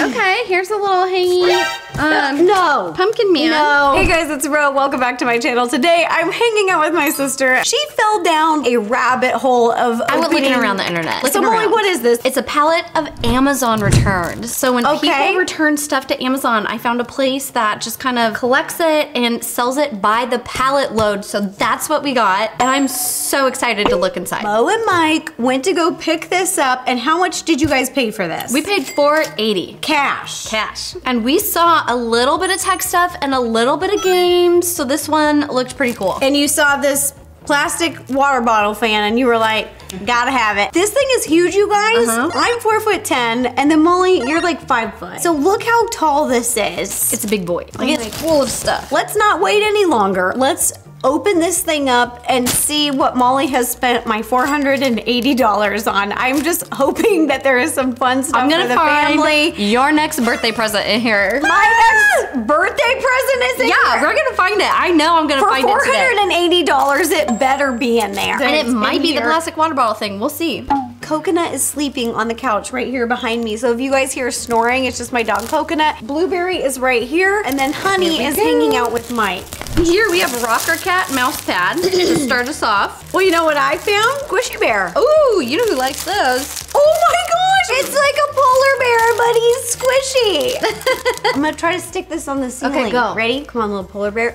Okay, here's a little hanging pumpkin man. No. Hey guys, it's Ro. Welcome back to my channel. Today I'm hanging out with my sister. She fell down a rabbit hole of looking around the internet. So Molly, what is this? It's a palette of Amazon Returns. So when people return stuff to Amazon, I found a place that just kind of collects it and sells it by the pallet load. So that's what we got. And I'm so excited to look inside. Mo and Mike went to go pick this up. And how much did you guys pay for this? We paid $4.80. Cash. Cash. And we saw a little bit of tech stuff and a little bit of games. So this one looked pretty cool. And you saw this plastic water bottle fan and you were like, gotta have it. This thing is huge, you guys. I'm 4'10", and then Molly, you're like 5 foot. So look how tall this is. It's a big boy. Like, it's full of stuff. Let's not wait any longer. Let's open this thing up and see what Molly has spent my $480 on. I'm just hoping that there is some fun stuff for the family. Your next birthday present in here. My next birthday present is in here. Yeah, we're gonna find it. I know I'm gonna find it today. For $480, it better be in there. And it might be the plastic water bottle thing. We'll see. Coconut is sleeping on the couch right here behind me. So if you guys hear snoring, it's just my dog Coconut. Blueberry is right here. And then Honey is hanging out with Mike. Here we have Rocker Cat mouse pad to start us off. Well, you know what I found? Squishy Bear. Ooh, you know who likes those. Oh my gosh, it's like a polar bear, but he's squishy. I'm gonna try to stick this on the ceiling. Okay, go. Ready? Come on, little polar bear.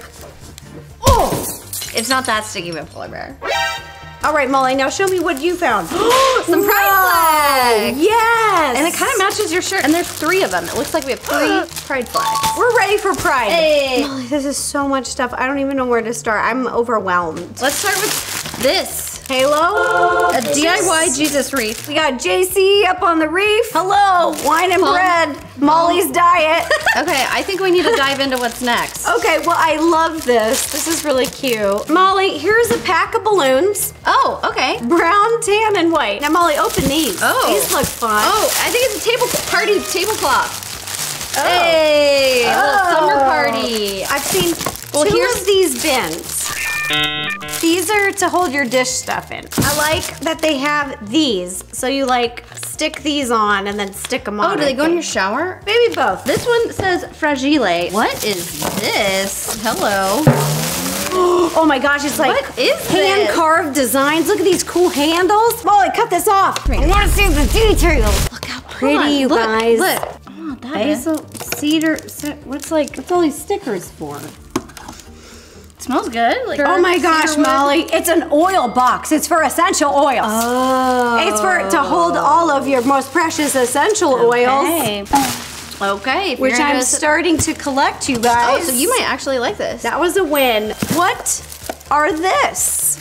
Oh, it's not that sticky with polar bear. All right, Molly, now show me what you found. Some pride flags. Yes. And it kind of matches your shirt. And there's 3 of them. It looks like we have 3 pride flags. We're ready for pride. Hey. Molly, this is so much stuff. I don't even know where to start. I'm overwhelmed. Let's start with this. Halo, a DIY Jesus wreath. We got JC up on the reef. Hello, wine and bread, Molly's diet. Okay, I think we need to dive into what's next. Okay, well, I love this. This is really cute. Molly, here's a pack of balloons. Oh, okay. Brown, tan, and white. Now, Molly, open these. Oh. These look fun. Oh, I think it's a party tablecloth. Oh. Hey, a little summer party. I've seen two of these bins. These are to hold your dish stuff in. I like that they have these. So you like stick these on and then stick them on. Oh, do they go in your shower? Maybe both. This one says Fragile. What is this? Hello. Oh my gosh, it's like hand-carved designs. Look at these cool handles. Molly, cut this off. I want to see the details. Look how pretty you guys. Look. Oh, that basil, cedar, what's like, what's all these stickers for? Smells good. Like oh my gosh, Molly. It's an oil box. It's for essential oils. Oh. It's for to hold all of your most precious essential oils. Okay. Which I'm starting to collect, you guys. Oh, so you might actually like this. That was a win. What are this?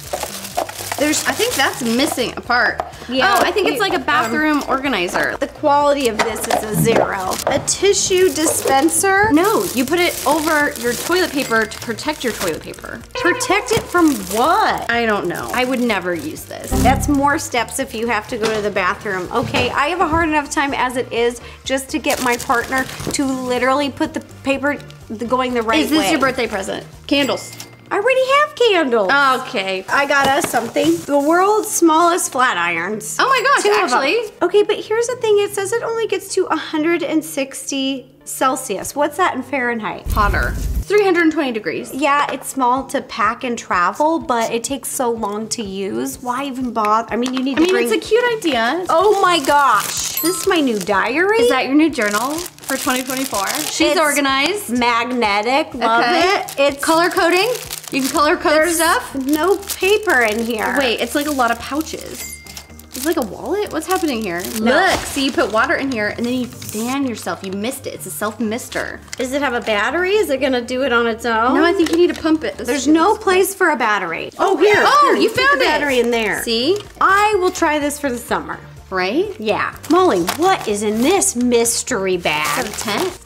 There's, I think that's missing a part. Yeah. Oh, I think it's like a bathroom organizer. The quality of this is a 0. A tissue dispenser. No, you put it over your toilet paper to protect your toilet paper. Protect it from what? I don't know. I would never use this. That's more steps if you have to go to the bathroom. Okay, I have a hard enough time as it is just to get my partner to literally put the paper going the right way. Is this your birthday present? Candles. I already have candles. Okay. I got us something. The world's smallest flat irons. Oh my gosh, actually. Okay, but here's the thing. It says it only gets to 160 Celsius. What's that in Fahrenheit? Hotter. 320 degrees. Yeah, it's small to pack and travel, but it takes so long to use. Why even bother? I mean, you need to bring... I mean, it's a cute idea. Oh my gosh. This is my new diary. Is that your new journal? For 2024. She's organized. Magnetic. Love it. It's color coding. You can color code stuff. No paper in here. Wait, it's like a lot of pouches. It's like a wallet? What's happening here? No. Look, see, you put water in here and then you fan yourself. You mist it. It's a self-mister. Does it have a battery? Is it gonna do it on its own? No, I think you need to pump it. There's no place for a battery. Oh, here. Oh, here, you found it. Battery in there. See? I will try this for the summer. Right? Yeah. Molly, what is in this mystery bag? It's a tent.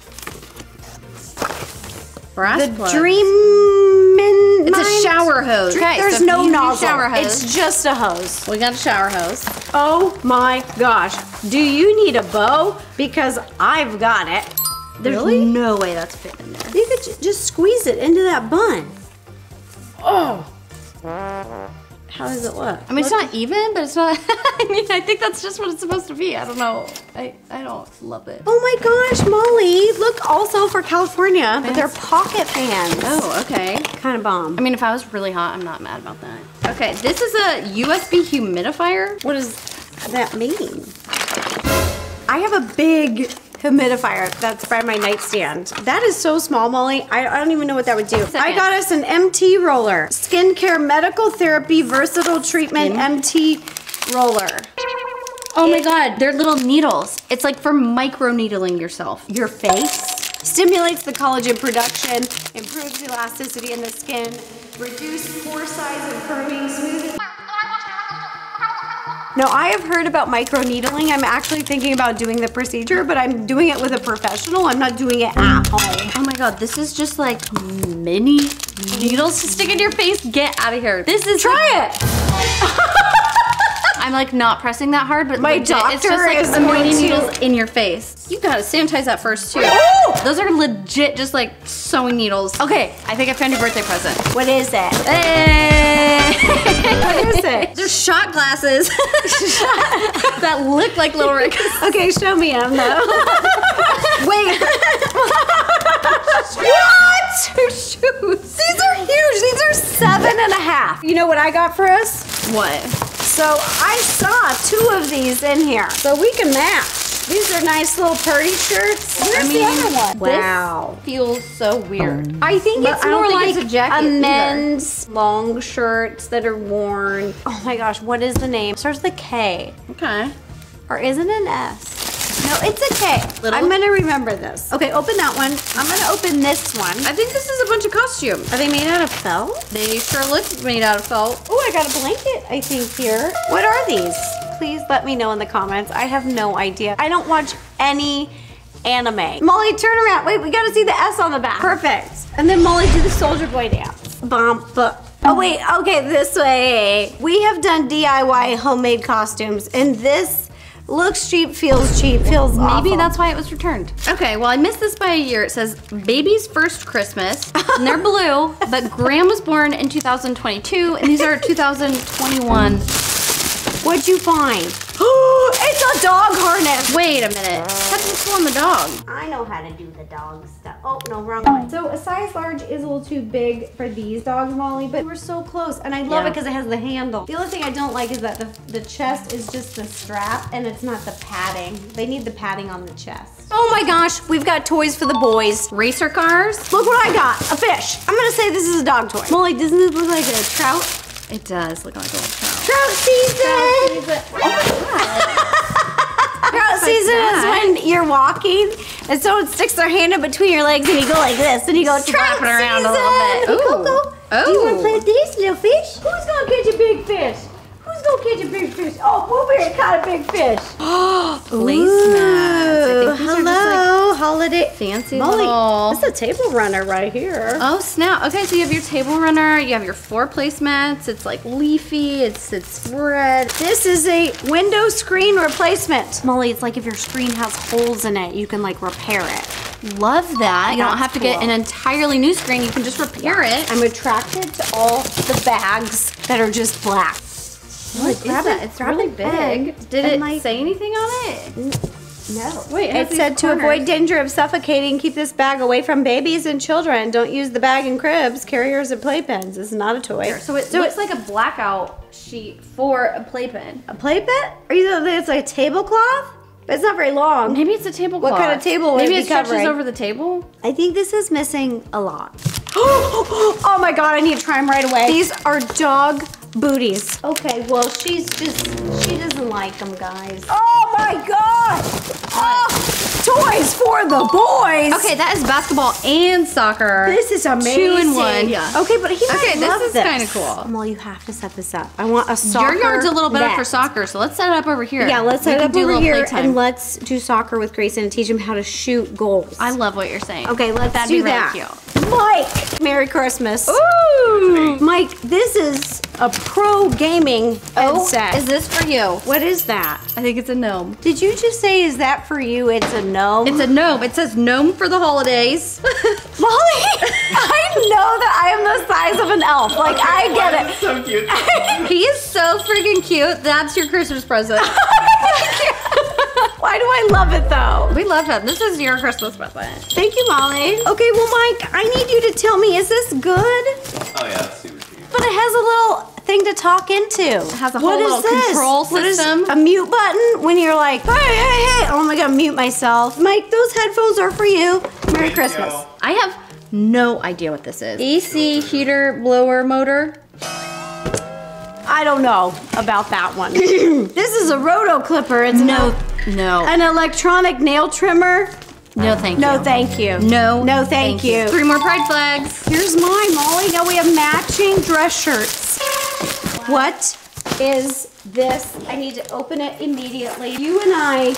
Brass plug. It's a shower hose. Okay, there's no nozzle. It's just a hose. We got a shower hose. Oh my gosh. Do you need a bow? Because I've got it. There's no way that's fit in there. You could just squeeze it into that bun. Oh. How does it look? I mean, it's not even, but it's not, I mean, I think that's just what it's supposed to be. I don't know. I don't love it. Oh my gosh, Molly. Look, also for California, fans. But they're pocket fans. Oh, okay. Kind of bomb. I mean, if I was really hot, I'm not mad about that. Okay, this is a USB humidifier. What does that mean? I have a big humidifier that's by my nightstand. That is so small, Molly. I don't even know what that would do. Second. I got us an MT roller. Skincare medical therapy versatile treatment MT roller. Oh my God, they're little needles. It's like for micro needling yourself. Your face. Stimulates the collagen production, improves elasticity in the skin, reduces pore size and firming, smoothing. Now, I have heard about microneedling. I'm actually thinking about doing the procedure, but I'm doing it with a professional. I'm not doing it at home. Oh my God, this is just like mini needles to stick in your face. Get out of here. This is- Try it! I'm like not pressing that hard, but my doctor it's just like the mini needles in your face. You gotta sanitize that first too. Ooh! Those are legit just like sewing needles. Okay, I think I found your birthday present. What is it? Hey! What is it? They're shot glasses that look like little Rick. Okay, show me them though. Wait. What? Your shoes. These are huge. These are 7.5. You know what I got for us? What? So I saw 2 of these in here. So we can match. These are nice little party shirts. Where's the other one? Wow. This feels so weird. I think it's more like a men's long shirts that are worn. Oh my gosh, what is the name? It starts with a K. Okay. Or is it an S? No, it's a K. Little? I'm gonna remember this. Okay, open that one. I'm gonna open this one. I think this is a bunch of costumes. Are they made out of felt? They sure look made out of felt. Oh, I got a blanket, I think, here. What are these? Please let me know in the comments. I have no idea. I don't watch any anime. Molly, turn around. Wait, we gotta see the S on the back. Perfect. And then Molly, do the Soldier Boy dance. Bump. Oh wait, okay, this way. We have done DIY homemade costumes, and this looks cheap, feels cheap, feels awful. Maybe that's why it was returned. Okay, well I missed this by a year. It says, baby's first Christmas, and they're blue, but Graham was born in 2022, and these are 2021. What'd you find? It's a dog harness. Wait a minute. How do you pull on the dog? I know how to do the dog stuff. Oh, no, wrong one. So a size large is a little too big for these dogs, Molly, but we're so close. And I love it because it has the handle. The only thing I don't like is that the chest is just the strap and it's not the padding. They need the padding on the chest. Oh my gosh, we've got toys for the boys. Racer cars. Look what I got, a fish. I'm gonna say this is a dog toy. Molly, doesn't this look like a trout? It does look like a trout. Trout season! Oh my God. Trout season is when you're walking and someone sticks their hand in between your legs and you go like this and you go trout season! Around a little bit. Coco, do you want to play with these little fish? Who's going to catch a big fish? Who's going to catch a big fish? Oh, Blueberry caught a big fish. Oh, placemats. I think these are just like holiday fancy Molly, little. This is a table runner right here. Oh snap. Okay, so you have your table runner, you have your 4 placemats. It's like leafy, it's red. This is a window screen replacement. Molly, it's like if your screen has holes in it, you can like repair it. Love that. You don't have to get an entirely new screen. You can just repair it. I'm attracted to all the bags that are just black. What is that? It's really big. Did it say anything on it? No. Wait, it said to avoid danger of suffocating, keep this bag away from babies and children. Don't use the bag in cribs, carriers, and playpens. It's not a toy. So it looks like a blackout sheet for a playpen. A playpen? Are you thinking it's like a tablecloth? But it's not very long. Maybe it's a tablecloth. What kind of table would it be? Maybe it stretches over the table? I think this is missing a lot. Oh my God, I need to try them right away. These are dog booties. Okay, well she doesn't like them, guys. Oh my God! Oh, toys for the boys! Okay, that is basketball and soccer. This is amazing. 2 in 1. Yeah. Okay, but he might love this. Okay, this is kind of cool. Well, you have to set this up. I want a soccer Your yard's a little better for soccer, so let's set it up over here. Yeah, let's set it up over here and let's do soccer with Grayson and teach him how to shoot goals. I love what you're saying. Okay, let's do that. That'd be really cute. Mike, Merry Christmas. Ooh! Mike, this is a pro gaming headset. Is this for you? What is that? I think it's a gnome. Did you just say, is that for you? It's a gnome? It's a gnome. It says gnome for the holidays. Molly! I know that I am the size of an elf. Like, okay, I get it. Is so cute. He is so freaking cute. That's your Christmas present. Why do I love it though? We love him. This is your Christmas present. Thank you, Molly. Okay, well, Mike, I need you to tell me, is this good? Oh yeah, it's super cheap. But it has a little thing to talk into. It has a whole little control system. What is a mute button when you're like, hey, hey, hey. Oh my God, mute myself. Mike, those headphones are for you. Merry Christmas. I have no idea what this is. AC heater blower motor. I don't know about that one. This is a roto clipper. It's no. An electronic nail trimmer. No, thank you. No, thank you. No, no, thank you. Three more pride flags. Here's mine, Molly. Now we have matching dress shirts. What is this? I need to open it immediately. You and I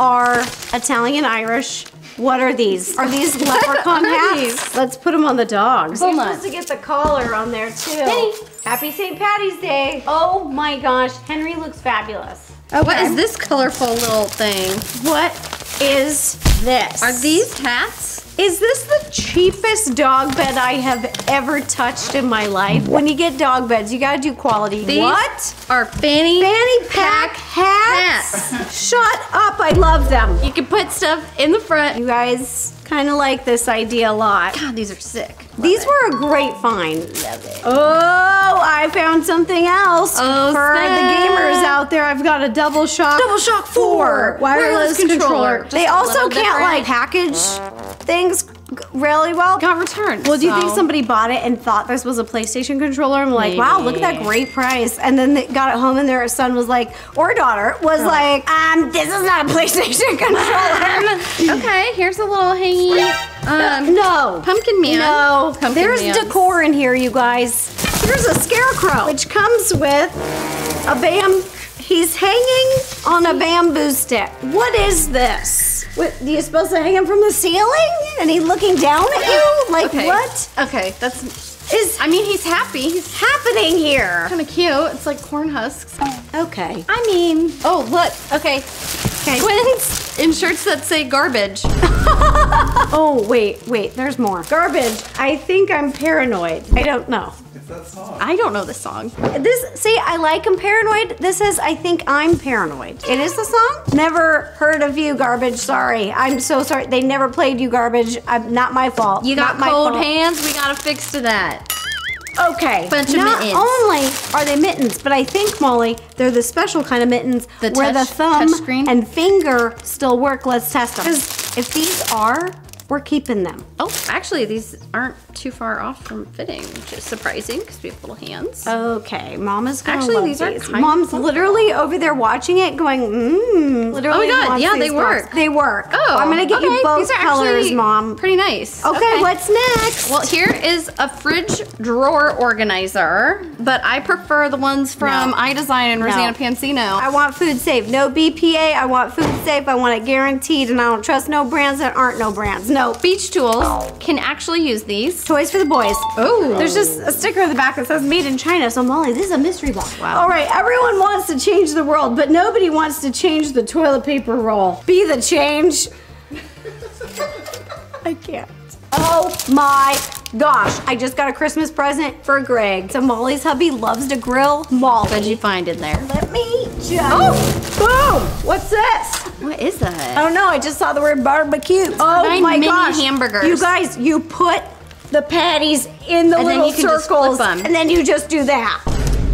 are Italian Irish. What are these? Are these leprechaun hats? Let's put them on the dogs. You're supposed to get the collar on there too. Hey. Happy St. Patty's Day. Oh my gosh, Henry looks fabulous. Okay. What is this colorful little thing? What is this? Are these hats? Is this the cheapest dog bed I have ever touched in my life? When you get dog beds, you gotta do quality. These are fanny pack hats. Shut up, I love them. You can put stuff in the front. You guys kinda like this idea a lot. God, these are sick. These were a great find. Love it. Oh, I found something else. Oh, for the gamers out there, I've got a Double Shock 4 wireless controller. They also can't like package things really well. Got returned. Well, do you think somebody bought it and thought this was a PlayStation controller? I'm like, wow, look at that great price. And then they got it home and their son was like, or daughter, was like, this is not a PlayStation controller. Okay, here's a little hangy, no. Pumpkin man. No. Pumpkin There's decor in here, you guys. Here's a scarecrow, which comes with a he's hanging on a bamboo stick. What is this? What, you're supposed to hang him from the ceiling? And he's looking down at you? Like what? Okay, that's, I mean, he's happy. He's happening here. Kind of cute, it's like corn husks. Okay. I mean, oh look, okay. Twins in shirts that say garbage. Oh, wait, there's more. Garbage, I think I'm paranoid. I don't know. That song. I don't know this song. This, see, I like I'm paranoid. This is, I think I'm paranoid. It is the song? Never heard of you, garbage. Sorry. I'm so sorry. They never played you, garbage. Not my fault. You got cold hands. We got a fix to that. Okay. Bunch of mittens. Not only are they mittens, but I think, Molly, they're the special kind of mittens where the thumb and finger still work. Let's test them. Because if these are, we're keeping them. Oh, actually, these aren't too far off from fitting, which is surprising because we have little hands. Okay, Mama's gonna love these. Actually, these are Mom's literally over there watching it, going, mmm. Literally, oh my God, yeah, they work. They work. Oh, I'm gonna get you both colors, Mom. Pretty nice. Okay, what's next? Well, here is a fridge drawer organizer, but I prefer the ones from iDesign and Rosanna Pansino. I want food safe, no BPA. I want food safe. I want it guaranteed, and I don't trust no brands that aren't no brands. No, Beach Tools can actually use these. Toys for the boys. Oh. There's just a sticker on the back that says made in China, so Molly, this is a mystery box. Wow. All right, everyone wants to change the world, but nobody wants to change the toilet paper roll. Be the change. I can't. Oh my gosh, I just got a Christmas present for Greg. So Molly's hubby loves to grill. Molly. What'd you find in there? Let me just. Oh, boom, what's this? What is that? I don't know, I just saw the word barbecue. Oh my gosh. Mini hamburgers. You guys, you put the patties in the little circles and then you just do that.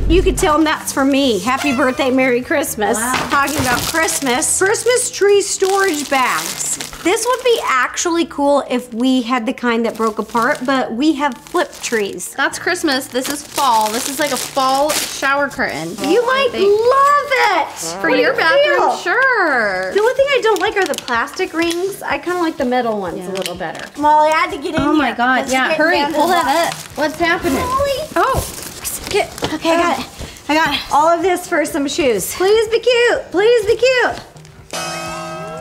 You could tell them that's for me. Happy birthday, Merry Christmas. Wow. Talking about Christmas. Christmas tree storage bags. This would be actually cool if we had the kind that broke apart, but we have flip trees. That's Christmas, this is fall. This is like a fall shower curtain. You might love it. For your bathroom, sure. The only thing I don't like are the plastic rings. I kinda like the metal ones a little better. Molly, I had to get in here. Oh my God, hurry, pull that up. What's happening? Molly. Oh. Okay, I got it. I got it. All of this for some shoes. Please be cute. Please be cute.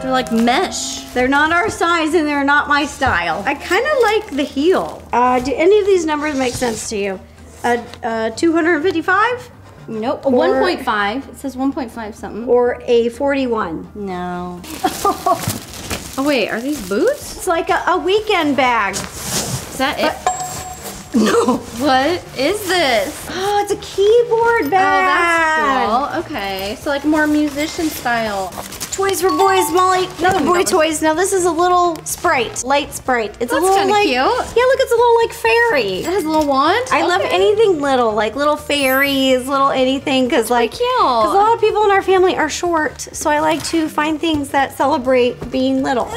They're like mesh. They're not our size and they're not my style. I kind of like the heel. Do any of these numbers make sense to you? 255? Nope. 1.5. It says 1.5 something. Or a 41. No. Oh, wait. Are these boots? It's like a weekend bag. Is that it? No. What is this? Oh, it's a keyboard bag. Oh, that's cool. Okay, so like more musician style. Toys for boys, Molly. Another boy toys. Now this is a little Sprite, light Sprite. It's a little like, cute. Yeah, look, it's a little like fairy. It has a little wand. I love anything little, like little fairies, little anything, because like, cute. Because a lot of people in our family are short, so I like to find things that celebrate being little.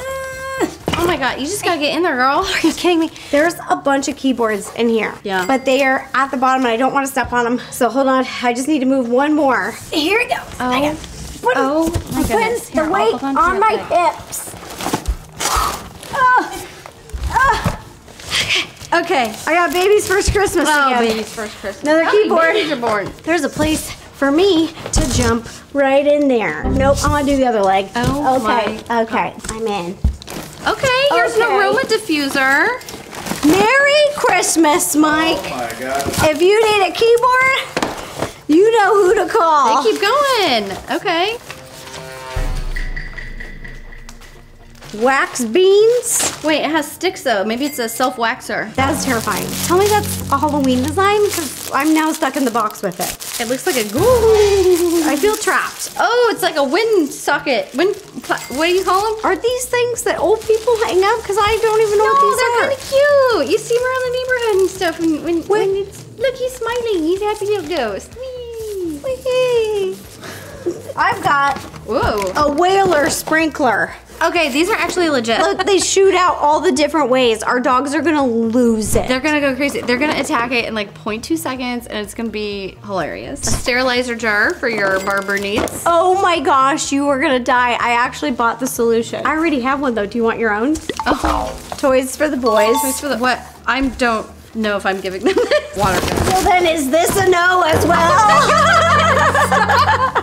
Oh my God, you just gotta get in there, girl. Are you kidding me? There's a bunch of keyboards in here. Yeah. But they are at the bottom and I don't wanna step on them. So hold on, I just need to move one more. Here we go. Oh. I got my goodness. Here, the weight on my hips. Oh. Oh. Okay, I got baby's first Christmas again. Baby's first Christmas. Another keyboard. There's a place for me to jump right in there. Nope, I wanna do the other leg. Oh my. Okay, I'm in. Okay, here's an aroma diffuser. Merry Christmas, Mike. Oh my God. If you need a keyboard, you know who to call. They keep going. Okay. Wax beans. Wait, it has sticks though. Maybe it's a self-waxer. That's terrifying. Tell me that's a Halloween design because I'm now stuck in the box with it. It looks like a goo. I feel trapped. Oh, it's like a wind socket. What do you call them? Are these things that old people hang up? Because I don't even know what these are. No, they're kind of cute. You see them around the neighborhood and stuff. And when it's, look, he's smiling. He's a happy little ghost. Whee. Whee. I've got a whaler sprinkler. Okay, these are actually legit. Look, they shoot out all the different ways. Our dogs are gonna lose it. They're gonna go crazy. They're gonna attack it in like 0.2 seconds and it's gonna be hilarious. A sterilizer jar for your barber needs. Oh my gosh, you are gonna die. I actually bought the solution. I already have one though. Do you want your own? Oh. Toys for the boys. Toys for the, what? I don't know if I'm giving them this. Water gun. Well then, is this a no as well?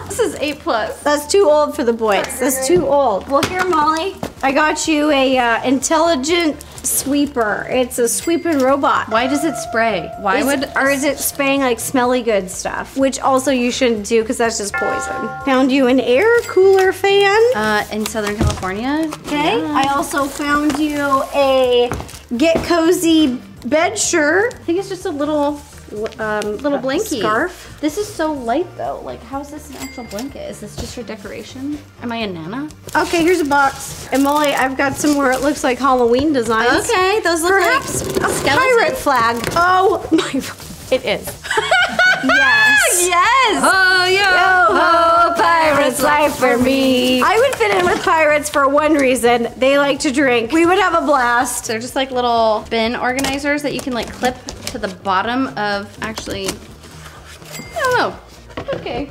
This is 8+. That's too old for the boys. That's too old. Well, here, Molly, I got you a intelligent sweeper. It's a sweeping robot. Why does it spray? Or is it spraying like smelly good stuff? Which also you shouldn't do because that's just poison. Found you an air cooler fan. In Southern California. Okay. Yeah. I also found you a Get Cozy bed shirt. I think it's just a little. Little blankie. Scarf. This is so light though. Like, how is this an actual blanket? Is this just for decoration? Am I a nana? Okay, here's a box. And Molly, I've got some more, it looks like Halloween designs. Okay, those look like a pirate flag. Oh my, it is. Yes. Yes. Oh, yo, ho, pirate's life for me. I would fit in with pirates for one reason. They like to drink. We would have a blast. They're just like little bin organizers that you can like clip to the bottom of, actually, I don't know. Okay.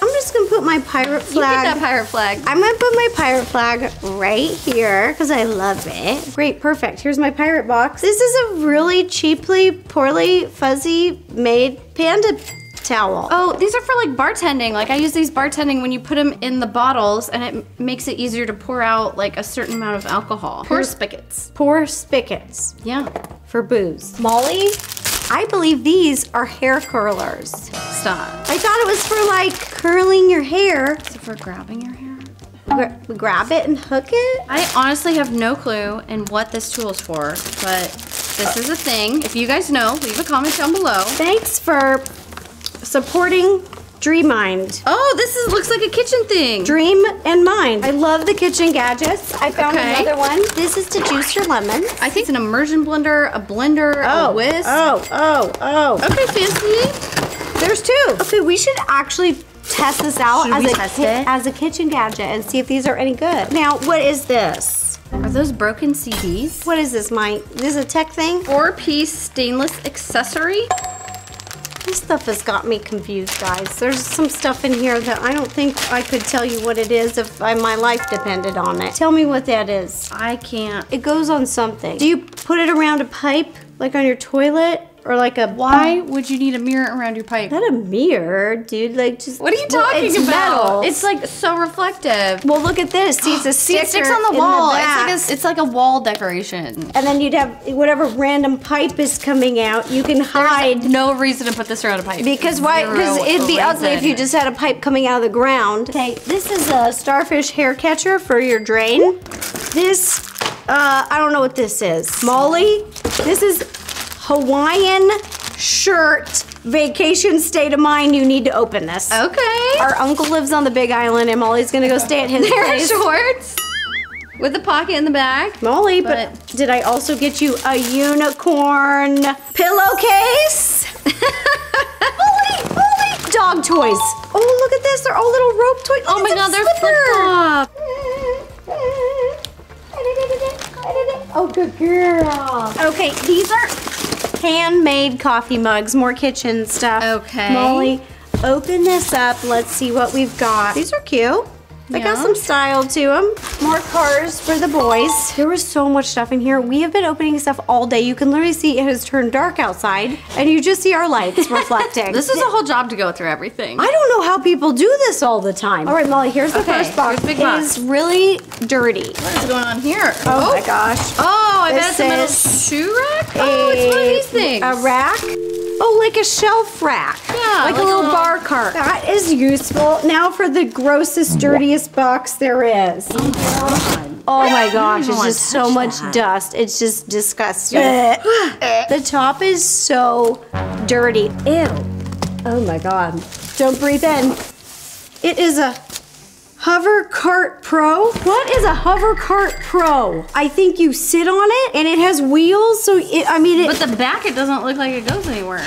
I'm just gonna put my pirate flag. You get that pirate flag. I'm gonna put my pirate flag right here because I love it. Great, perfect. Here's my pirate box. This is a really cheaply, poorly fuzzy made panda towel. Oh, these are for like bartending. Like I use these bartending when you put them in the bottles and it makes it easier to pour out like a certain amount of alcohol. Pour spigots. Pour spigots. Yeah. For booze. Molly, I believe these are hair curlers. Stop. I thought it was for like curling your hair. Is it for grabbing your hair? We grab it and hook it? I honestly have no clue in what this tool is for, but this is a thing. If you guys know, leave a comment down below. Thanks for supporting DreamMind. Oh, this is, looks like a kitchen thing. Dream and Mind. I love the kitchen gadgets. I found another one. This is to juice your lemons. I think it's an immersion blender, a blender, a whisk. Okay, fancy. There's two. Okay, we should actually test this out as a kitchen gadget and see if these are any good. Now, what is this? Are those broken CDs? What is this, Mike? This is a tech thing? 4-piece stainless accessory. This stuff has got me confused, guys. There's some stuff in here that I don't think I could tell you what it is if my life depended on it. Tell me what that is. I can't. It goes on something. Do you put it around a pipe, like on your toilet? Or like a... Why would you need a mirror around your pipe? Not a mirror, dude. Like, just... What are you talking about? Metal. It's like so reflective. Well, look at this. See, it's a sticker. See, it sticks on the wall. It's like a wall decoration. And then you'd have whatever random pipe is coming out, you can hide. There's no reason to put this around a pipe. Because why? Because it'd be ugly if you just had a pipe coming out of the ground. Okay, this is a starfish hair catcher for your drain. This I don't know what this is. Molly, this is Hawaiian shirt vacation state of mind. You need to open this. Okay. Our uncle lives on the Big Island and Molly's gonna go stay at his place. There are shorts with a pocket in the back. Molly, but did I also get you a unicorn pillowcase? Molly, dog toys. Oh, look at this, they're all little rope toys. Oh my God, they're flip-flop. Oh, good girl. Okay, these are handmade coffee mugs, more kitchen stuff. Okay. Molly, open this up. Let's see what we've got. These are cute. They got some style to them. More cars for the boys. There was so much stuff in here. We have been opening stuff all day. You can literally see it has turned dark outside and you just see our lights reflecting. This is a whole job to go through everything. I don't know how people do this all the time. All right, Molly, here's the first box. Big box. It is really dirty. What is going on here? Oh, my gosh. Oh, I bet it's a metal shoe rack? Oh, it's one of these things. A rack? Oh, like a shelf rack. Yeah. Like a little bar cart. That is useful. Now for the grossest, dirtiest box there is. Oh my gosh, it's just so much dust. It's just disgusting. The top is so dirty. Ew. Oh my God. Don't breathe in. It is a Hover Cart Pro? What is a Hover Cart Pro? I think you sit on it and it has wheels, so But the back, it doesn't look like it goes anywhere.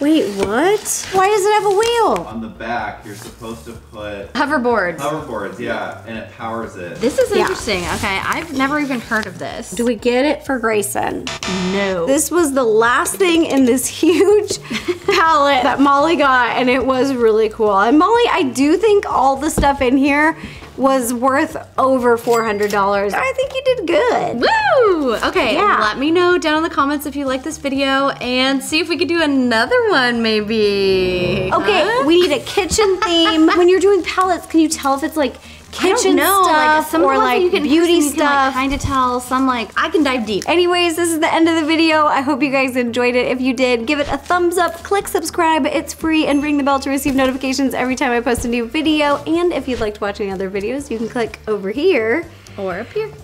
Wait, what? Why does it have a wheel? On the back, you're supposed to put... Hoverboards. Hoverboards, yeah, and it powers it. This is interesting, okay. I've never even heard of this. Do we get it for Grayson? No. This was the last thing in this huge palette that Molly got, and it was really cool. And Molly, I do think all the stuff in here was worth over $400. I think you did good. Woo! Okay, let me know down in the comments if you like this video and see if we could do another one maybe. Okay, we need a kitchen theme. When you're doing palettes, can you tell if it's like kitchen stuff or like beauty stuff? Kind of tell some, like, I can dive deep. Anyways, this is the end of the video. I hope you guys enjoyed it. If you did, give it a thumbs up, click subscribe, it's free, and ring the bell to receive notifications every time I post a new video. And if you'd like to watch any other videos, you can click over here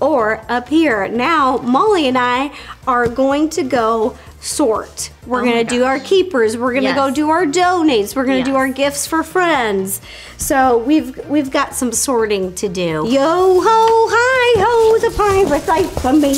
or up here now Molly and I are going to go sort. We're gonna do our keepers. We're gonna go do our donates. We're gonna do our gifts for friends. So we've got some sorting to do. Yo ho hi ho the pirates, I for me.